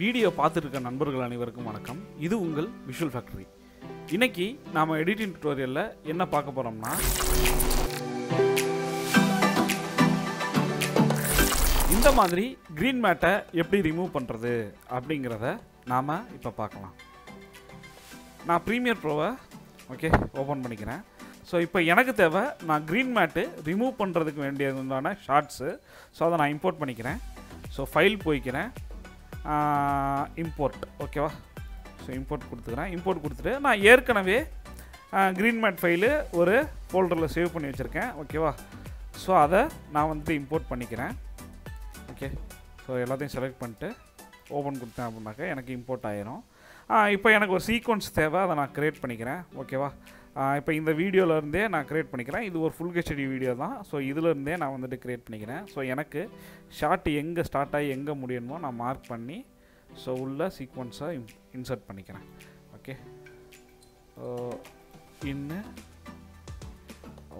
Video पात्तुक्क नंबर्गल अनैवरुक्कुम वणक्कम इदु उंगल visual factory इन्नैक्कु नाम editing tutorial एन्ना पार्क्क पोरोम्ना इंद मादिरी ग्रीन मैट एप्पड़ी रिमूव पण्णறது அப்படிங்கறத நாம இப்ப பார்க்கலாம் நான் प्रीमियर प्रो ओके ஓபன் பண்ணிக்கிறேன் सो இப்போ எனக்கு தேவை நான் கிரீன் மேட் ரிமூவ் பண்றதுக்கு வேண்டியதுனான ஷார்ட்ஸ் சோ அத நான் இம்போர்ட் பண்ணிக்கிறேன் सो ஃபைல் போய்க்கிறேன் இம்போர்ட் ஓகேவா சோ இம்போர்ட் கொடுத்துக்கறேன் இம்போர்ட் கொடுத்துட்டு நான் ஏற்கனவே கிரீன் மேட் ஃபைல் ஒரு ஃபோல்டர்ல சேவ் பண்ணி வச்சிருக்கேன் ஓகேவா சோ அத நான் வந்து இம்போர்ட் பண்ணிக்கிறேன் ओके सो எல்லாத்தையும் செலக்ட் பண்ணிட்டு ஓபன் கொடுத்தேன் அப்படினாக்க எனக்கு இம்போர்ட் ஆயிரும் இப்போ எனக்கு ஒரு சீக்வென்ஸ் தேவை அத நான் கிரியேட் பண்ணிக்கிறேன் ஓகேவா இப்போ இந்த வீடியோல இருந்தே நான் கிரியேட் பண்ணிக்கிறேன் இது ஒரு ஃபுல் ஹெச்டி வீடியோ தான் சோ இதுல இருந்தே நான் வந்து கிரியேட் பண்ணிக்கிறேன் சோ எனக்கு ஷார்ட் எங்க ஸ்டார்ட் ஆகி எங்க முடியணுமோ நான் மார்க் பண்ணி சோ உள்ள சீக்வென்ஸை இன்சர்ட் பண்ணிக்கிறேன் okay in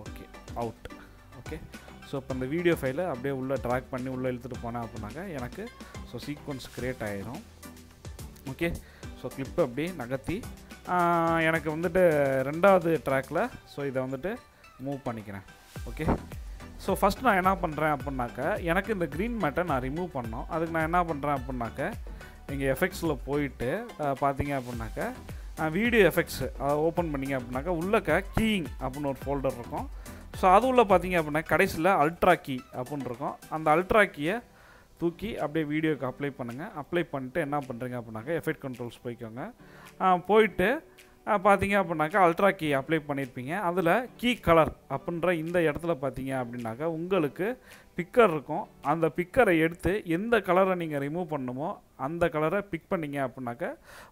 okay out okay so இப்போ அந்த வீடியோ ஃபைலை அப்படியே உள்ள ட்ராக் பண்ணி உள்ள இழுத்துட்டு போனா அப்படினாக்க எனக்கு சோ சீக்வென்ஸ் கிரியேட் ஆயிடும் ஓகே சோ கிளிப் அப்படியே நகத்தி எனக்கு வந்துட்டு இரண்டாவது ட்ராக்ல சோ இத வந்துட்டு மூவ் பண்ணிக்கிறேன் ஓகே சோ ஃபர்ஸ்ட் நான் என்ன பண்றேன் அப்படினாக்க எனக்கு இந்த green மேட்டை நான் ரிமூவ் பண்ணனும் அதுக்கு நான் என்ன பண்றேன் அப்படினாக்க இங்க எஃபெக்ட்ஸ்ல போயிட்டு பாத்தீங்க அப்படினாக்க வீடியோ எஃபெக்ட்ஸ் ஓபன் பண்ணீங்க அப்படினாக்க உள்ளக்க கீயிங் அப்படின ஒரு ஃபோல்டர் இருக்கும் सो अदुल्ला पातींगे अपना कड़ैसिल अल्ट्रा की அப்படின்றது அந்த அல்ட்ரா கீயை தூக்கி அப்படியே வீடியோக்கு அப்ளை பண்ணுங்க அப்ளை பண்ணிட்டு என்ன பண்றீங்க அப்படினாக்க எஃபெக்ட் கண்ட்ரோல்ஸ் போய்க்கோங்க போய்ட்டு பாத்தீங்க அப்படினாக்க அல்ட்ரா கீ அப்ளை பண்ணிருப்பீங்க அதுல கீ கலர் அப்படின்ற இந்த இடத்துல பாத்தீங்க அப்படினாக்க உங்களுக்கு பிக்கர் இருக்கும் அந்த பிக்கரை எடுத்து எந்த கலரை நீங்க ரிமூவ் பண்ணணுமோ அந்த கலரை பிக் பண்ணீங்க அப்படினாக்க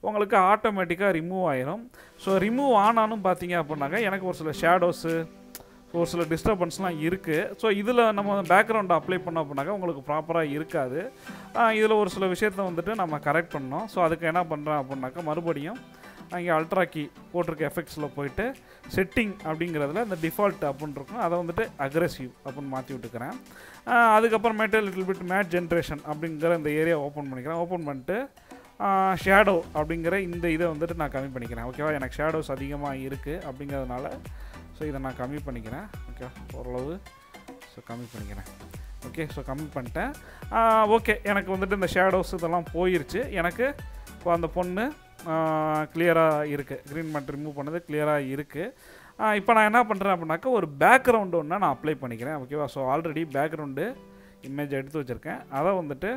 உங்களுக்கு ஆட்டோமேட்டிக்கா ரிமூவ் ஆயிடும் சோ ரிமூவ் ஆனாலும் பாத்தீங்க அப்படினாக்க எனக்கு ஒரு சில ஷேடோஸ் ஒரு சில டிஸ்டர்பன்ஸ்லாம் இருக்கு சோ இதுல நம்ம பேக்ரவுண்ட் அப்ளை பண்ண அப்படினாக்க உங்களுக்கு ப்ராப்பரா இருக்காது இதுல ஒரு சில விஷயத்தை வந்துட்டு நம்ம கரெக்ட் பண்ணனும் சோ அதுக்கு என்ன பண்றோம் அப்படினாக்க மறுபடியும் அங்க அல்ட்ரா கீ போட்டுருக்க எஃபெக்ட்ஸ்ல போய்ட்டு செட்டிங் அப்படிங்கறதுல அந்த டிஃபால்ட் அப்படினு இருக்கும் அத வந்துட்டு அக்ரெசிவ் அப்படினு மாத்தி விட்டுக்கறேன் அதுக்கு அப்புறம் matte little bit matte generation அப்படிங்கற இந்த ஏரியா ஓபன் பண்ணிக்கிறேன் ஓபன் பண்ணிட்டு ஷேடோ அப்படிங்கற இந்த இத வந்துட்டு நான் கம்மி பண்ணிக்கிறேன் ஓகேவா எனக்கு ஷேடோஸ் அதிகமா இருக்கு அப்படிங்கறதனால सो इधर ना कमी पनी के ना ओके औरलोग सो कमी पनी के ना ओके सो कमी पन्टा ओके याना को उन्हें इन द शेडोस तो लाम पोई रचे याना के वो आंधो पन्ने क्लियरा इरके ग्रीन मैट रिमूव पन्ने द क्लियरा इरके इप्पन आया ना पन्ना अपना को एक बैकग्राउंड ओन्ना ना अप्लाई पनी के ना okay was so already background image edit हो चुके हैं आधा उन्हें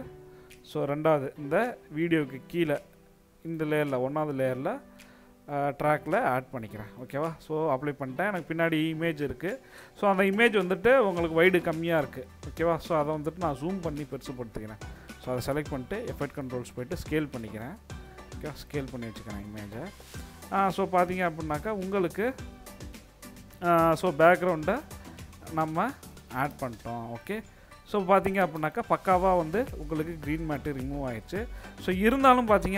सो रंडा इंद वीडियो के कीला इंद लेयर ला वन्ना द लेयर ला ட்ராக்ல ஆட் பண்ணிக்கிறேன் ஓகேவா சோ அப்ளை பண்ணிட்டேன் எனக்கு பின்னாடி இமேஜ் இருக்கு சோ அந்த இமேஜ் வந்துட்டு உங்களுக்கு வைட் கம்மியா இருக்கு ஓகேவா சோ அத வந்துட்டு நான் ஜூம் பண்ணி பெருசுபடுத்துகிறேன் சோ அத செலக்ட் பண்ணிட்டு எஃபெக்ட் கண்ட்ரோல்ஸ் போய்ட்டு ஸ்கேல் பண்ணிக்கிறேன் ஓகே ஸ்கேல் பண்ணி வச்சுக்கிறேன் இமேஜை சோ பாத்தீங்க அப்படினாக்க உங்களுக்கு சோ பேக்ரவுண்ட நம்ம ஆட் பண்ணிட்டோம் ஓகே सो पाती पकावा ग्रीन मैट रिमूव आयिरुच्चु पाती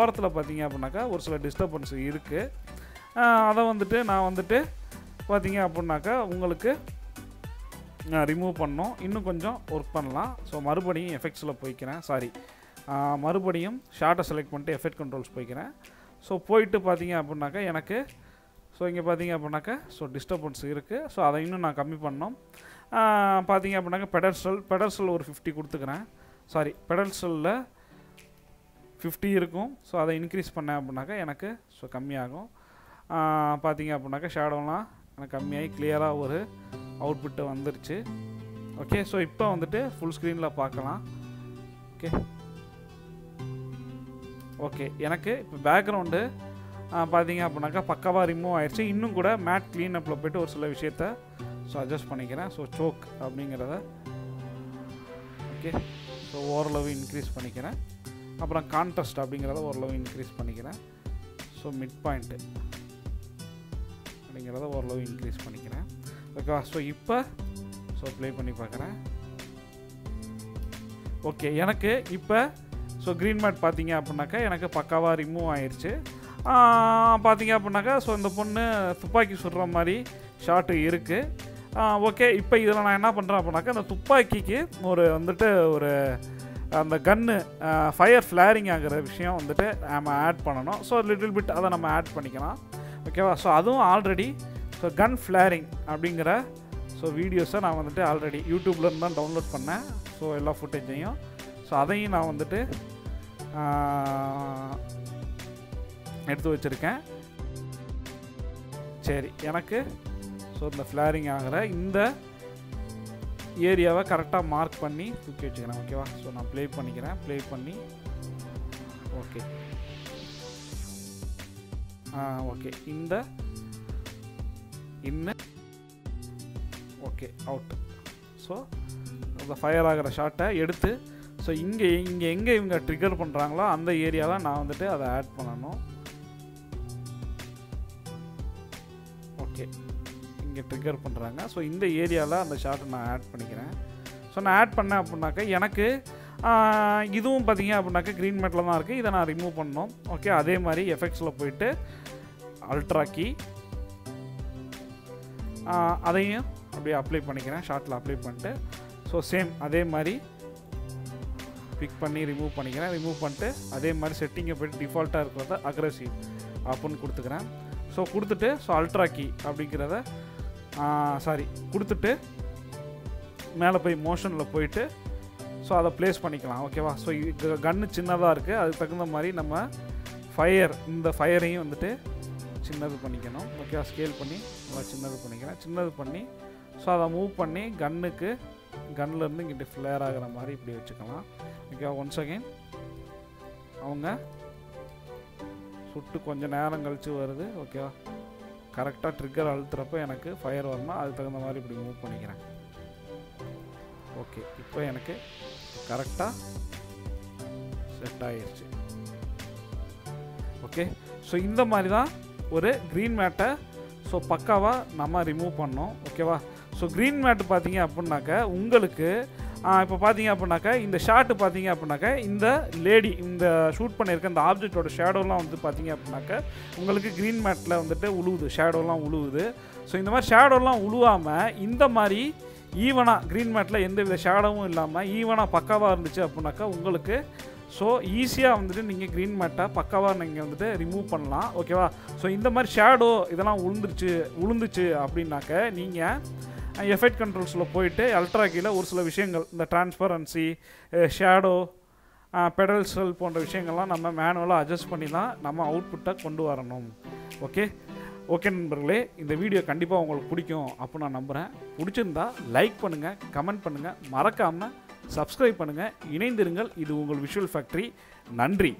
ओर पाती और सब डिस्टर्बन्स ना वह पाती रिमूव पड़ो इन कोंजम वर्क पन्नलाम सो मरुबडियुम एफेक्ट्स पोयिक्किरेन सारी मरुबडियुम शॉट सेलेक्ट पण्णिट्टु एफेक्ट कंट्रोल्स पोयिक्किरेन सो पोयिट्टु पातींगा अपडिनाक्का एनक्कु सो इंगे पातींगा अपडिनाक्का सो डिस्टर्बन्स इरुक्कु सो अद इन्नुम ना कम्मी पण्णोम पाती पेडरसल पेडरसल और 50 को सारी पेडरसल 50 सो इनक्रीस पड़े अब सो कमी पाती शेडोल कमी क्लियर और अवटपुट वंदे ओके सो इतना फुल स्क्रीन पाकल ओके ओके बैकग्राउंड पाती पकावा रिमूव आई इनकू मैट क्लीन अप्पल और सब विषयते सो अडजस्ट पण्णिक्किरेन सो चोक अप्पडिंगरदा ओके सो ओवरलव इनक्रीस पण्णिक्किरेन अप्परम कांट्रास्ट अप्पडिंगरदा ओवरलव इनक्रीस पण्णिक्किरेन सो मिड पॉइंट अप्पडिंगरदा ओवरलव इनक्रीस पण्णिक्किरेन ओके सो इप्पो सो प्ले पण्णि पाक्किरेन ओके एनक्कु इप्पो सो ग्रीन मैट पातींगा अप्पडिनाक्का एनक्कु पक्कावा रिमूव आयिरुच्चु पातींगा अप्पडिनाक्का सो इंद पोन्नु तुपाक्की सुडற மாதிரி ஷாட் இருக்கு ओके இப்போ இதல நான் என்ன பண்றேன் அப்படினாக்க அந்த துப்பாக்கிக்கு ஒரு வந்துட்டு ஒரு அந்த கன்னு ஃபயர் ஃப்ளாரிங் ஆகிற விஷயம் வந்துட்டு நம்ம ஆட் பண்ணணும். ஸோ லிட்டில் பிட் அதை நம்ம ஆட் பண்ணிக்கலாம். ஓகேவா? ஸோ அதுவும் ஆல்ரெடி ஸோ கன் ஃப்ளாரிங் அப்படிங்கிற ஸோ வீடியோஸை நான் வந்துட்டு ஆல்ரெடி யூடியூப்லேருந்து தான் டவுன்லோட் பண்ணேன். ஸோ எல்லா ஃபுட்டேஜையும் ஸோ அதையும் நான் வந்துட்டு எடுத்து வச்சுருக்கேன். சரி, எனக்கு ஸோ இந்த ஃப்ளாரிங் ஆகிற இந்த ஏரியாவை கரெக்டாக மார்க் பண்ணி தூக்கி வச்சுக்கிறேன். ஓகேவா? ஸோ நான் ப்ளே பண்ணிக்கிறேன். ப்ளே பண்ணி ஓகே ஓகே இந்த இன்னும் ஓகே அவுட். ஸோ அந்த ஃபயர் ஆகிற ஷாட்டை எடுத்து ஸோ இங்கே இங்கே எங்கே இவங்க ட்ரிகர் பண்ணுறாங்களோ அந்த ஏரியாவில் நான் வந்துட்டு அதை ஆட் பண்ணணும். ஓகே, இங்கே ட்ரிகர் பண்ணுறாங்க. ஸோ இந்த ஏரியாவில் அந்த ஷாட்டை நான் ஆட் பண்ணிக்கிறேன். ஸோ நான் ஆட் பண்ணேன் அப்படின்னாக்கா எனக்கு இதுவும் பார்த்தீங்க அப்படின்னாக்கா க்ரீன் மேட்டில் தான் இருக்குது. இதை நான் ரிமூவ் பண்ணணும். ஓகே, அதே மாதிரி எஃபெக்ட்ஸில் போயிட்டு அல்ட்ராக்கி அதையும் அப்படியே அப்ளை பண்ணிக்கிறேன். ஷாட்டில் அப்ளை பண்ணிட்டு ஸோ சேம் அதே மாதிரி பிக் பண்ணி ரிமூவ் பண்ணிக்கிறேன். ரிமூவ் பண்ணிட்டு அதே மாதிரி செட்டிங்கை போய்ட்டு டிஃபால்ட்டாக இருக்கிறத அக்ரெசிவ் அப்படின்னு கொடுத்துக்கிறேன். ஸோ கொடுத்துட்டு ஸோ அல்ட்ராக்கி அப்படிங்கிறத சாரி கொடுத்துட்டு மேலே போய் மோஷனில் போயிட்டு ஸோ அதை ப்ளேஸ் பண்ணிக்கலாம். ஓகேவா? ஸோ இது கன்னு சின்னதாக இருக்குது, அதுக்கு தகுந்த மாதிரி நம்ம ஃபயர் இந்த ஃபயரையும் வந்துட்டு சின்னது பண்ணிக்கணும். ஓகேவா? ஸ்கேல் பண்ணி நல்லா சின்னது பண்ணிக்கிறேன். சின்னது பண்ணி ஸோ அதை மூவ் பண்ணி கன்னுக்கு கன்லேருந்து இங்கிட்ட ஃப்ளேர் ஆகிற மாதிரி இப்படி வச்சுக்கலாம். ஓகேவா? ஒன்ஸ் அகெயின் அவங்க சுட்டு கொஞ்சம் நேரம் கழித்து வருது. ஓகேவா? கரெக்டாக ட்ரிக்கர் அழுத்துறப்போ எனக்கு ஃபயர் வரணும். அதுக்கு தகுந்த மாதிரி இப்படி மூவ் பண்ணிக்கிறேன். ஓகே, இப்போ எனக்கு கரெக்டாக செட் ஆகிடுச்சு. ஓகே, ஸோ இந்த மாதிரி தான் ஒரு க்ரீன் மேட்டை ஸோ பக்காவாக நம்ம ரிமூவ் பண்ணோம். ஓகேவா? ஸோ க்ரீன் மேட்டு பார்த்தீங்க அப்படின்னாக்கா உங்களுக்கு இப்போ பார்த்தீங்க அப்படின்னாக்கா இந்த ஷாட்டு பார்த்தீங்க அப்படின்னாக்கா இந்த லேடி இந்த ஷூட் பண்ணியிருக்க இந்த ஆப்ஜெக்டோட ஷேடோலாம் வந்து பார்த்தீங்க அப்படின்னாக்கா உங்களுக்கு க்ரீன் மேட்டில் வந்துட்டு உழுவுது, ஷேடோலாம் உழுவுது. ஸோ இந்த மாதிரி ஷேடோலாம் உழுவாமல் இந்த மாதிரி ஈவனாக க்ரீன் மேட்டில் எந்த வித ஷேடோவும் இல்லாமல் ஈவனாக பக்காவாக இருந்துச்சு அப்படின்னாக்கா உங்களுக்கு ஸோ ஈஸியாக வந்துட்டு நீங்கள் க்ரீன் மேட்டை பக்காவாக நீங்கள் வந்துட்டு ரிமூவ் பண்ணலாம். ஓகேவா? ஸோ இந்த மாதிரி ஷேடோ இதெல்லாம் உளுந்துச்சு அப்படின்னாக்க நீங்கள் எஃபெக்ட் கண்ட்ரோல்ஸில் போயிட்டு அல்ட்ராக்கியில் ஒரு சில விஷயங்கள் இந்த டிரான்ஸ்பரன்சி, ஷேடோ, பெடல்ஸ்கள் போன்ற விஷயங்கள்லாம் நம்ம மேனுவலாக அட்ஜஸ்ட் பண்ணி தான் நம்ம அவுட்புட்டை கொண்டு வரணும். ஓகே ஓகே நண்பர்களே, இந்த வீடியோ கண்டிப்பாக உங்களுக்கு பிடிக்கும் அப்படின்னு நான் நம்புகிறேன். பிடிச்சிருந்தா லைக் பண்ணுங்கள், கமெண்ட் பண்ணுங்கள், மறக்காமல் சப்ஸ்கிரைப் பண்ணுங்கள். இணைந்திருங்கள். இது உங்கள் விஷுவல் ஃபேக்டரி. நன்றி.